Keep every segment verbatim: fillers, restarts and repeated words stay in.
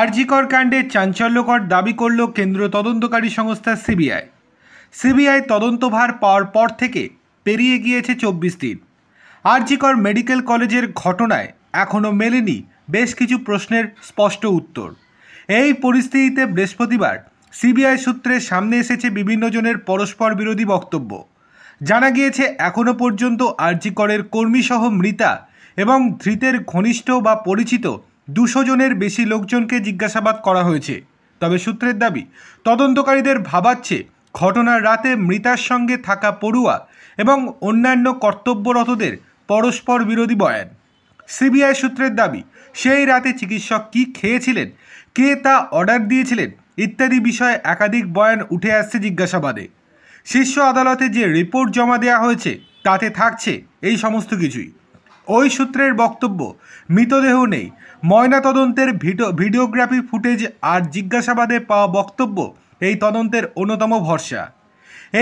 আরজিকর কাণ্ডে চাঞ্চল্যকর দাবি করল কেন্দ্র তদন্তকারী সংস্থা সিবিআই। সিবিআই তদন্তভার পাওয়ার পর থেকে পেরিয়ে গিয়েছে চব্বিশ দিন। আরজিকর মেডিকেল কলেজের ঘটনায় এখনও মেলেনি বেশ কিছু প্রশ্নের স্পষ্ট উত্তর। এই পরিস্থিতিতে বৃহস্পতিবার সিবিআই সূত্রে সামনে এসেছে বিভিন্ন জনের পরস্পর বিরোধী বক্তব্য। জানা গিয়েছে এখনও পর্যন্ত আরজিকরের কর্মীসহ মৃতা এবং ধৃতের ঘনিষ্ঠ বা পরিচিত দুশো জনের বেশি লোকজনকে জিজ্ঞাসাবাদ করা হয়েছে। তবে সূত্রের দাবি, তদন্তকারীদের ভাবাচ্ছে ঘটনার রাতে মৃতার সঙ্গে থাকা পড়ুয়া এবং অন্যান্য কর্তব্যরতদের পরস্পর বিরোধী বয়ান। সিবিআই সূত্রের দাবি, সেই রাতে চিকিৎসক কী খেয়েছিলেন, কে তা অর্ডার দিয়েছিলেন ইত্যাদি বিষয়ে একাধিক বয়ান উঠে আসছে জিজ্ঞাসাবাদে। শীর্ষ আদালতে যে রিপোর্ট জমা দেওয়া হয়েছে তাতে থাকছে এই সমস্ত কিছুই। ওই সূত্রের বক্তব্য, মৃতদেহ নেই, ময়নাতদন্তের ভিডিওগ্রাফি ফুটেজ আর জিজ্ঞাসাবাদে পাওয়া বক্তব্য এই তদন্তের অন্যতম ভরসা।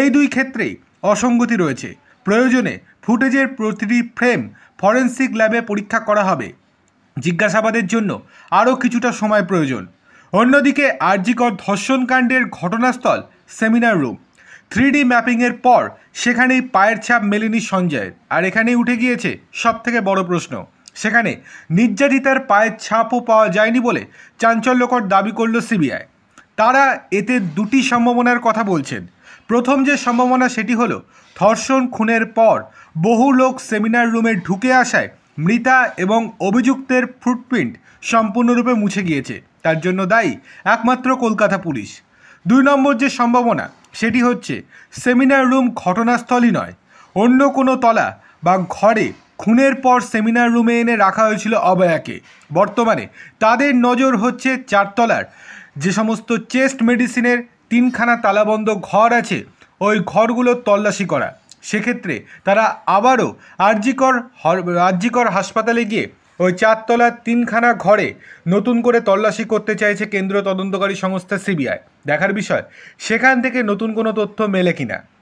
এই দুই ক্ষেত্রেই অসঙ্গতি রয়েছে। প্রয়োজনে ফুটেজের প্রতিটি ফ্রেম ফরেনসিক ল্যাবে পরীক্ষা করা হবে। জিজ্ঞাসাবাদের জন্য আরও কিছুটা সময় প্রয়োজন। অন্যদিকে আরজিকর ধর্ষণকাণ্ডের ঘটনাস্থল সেমিনার রুম, থ্রি ডি ম্যাপিংয়ের পর সেখানেই পায়ের ছাপ মেলেনি সঞ্জয়ের। আর এখানেই উঠে গিয়েছে সবথেকে বড় প্রশ্ন, সেখানে নির্যাতিতার পায়ের ছাপও পাওয়া যায়নি বলে চাঞ্চল্যকর দাবি করল সিবিআই। তারা এতে দুটি সম্ভাবনার কথা বলছেন। প্রথম যে সম্ভাবনা সেটি হলো, ধর্ষণ খুনের পর বহু লোক সেমিনার রুমে ঢুকে আসায় মৃতা এবং অভিযুক্তের ফুটপ্রিন্ট সম্পূর্ণরূপে মুছে গিয়েছে, তার জন্য দায়ী একমাত্র কলকাতা পুলিশ। দুই নম্বর যে সম্ভাবনা সেটি হচ্ছে, সেমিনার রুম ঘটনাস্থলই নয়, অন্য কোনো তলা বা ঘরে খুনের পর সেমিনার রুমে এনে রাখা হয়েছিল অবয়াকে। বর্তমানে তাদের নজর হচ্ছে চারতলার যে সমস্ত চেস্ট মেডিসিনের তিনখানা তালাবন্ধ ঘর আছে ওই ঘরগুলো তল্লাশি করা। সেক্ষেত্রে তারা আবারও আরজিকর আরজিকর হাসপাতালে গিয়ে ওই চারতলার তিনখানা ঘরে নতুন করে তল্লাশি করতে চাইছে কেন্দ্রীয় তদন্তকারী সংস্থা সিবিআই। দেখার বিষয় সেখান থেকে নতুন কোনো তথ্য মেলে কিনা।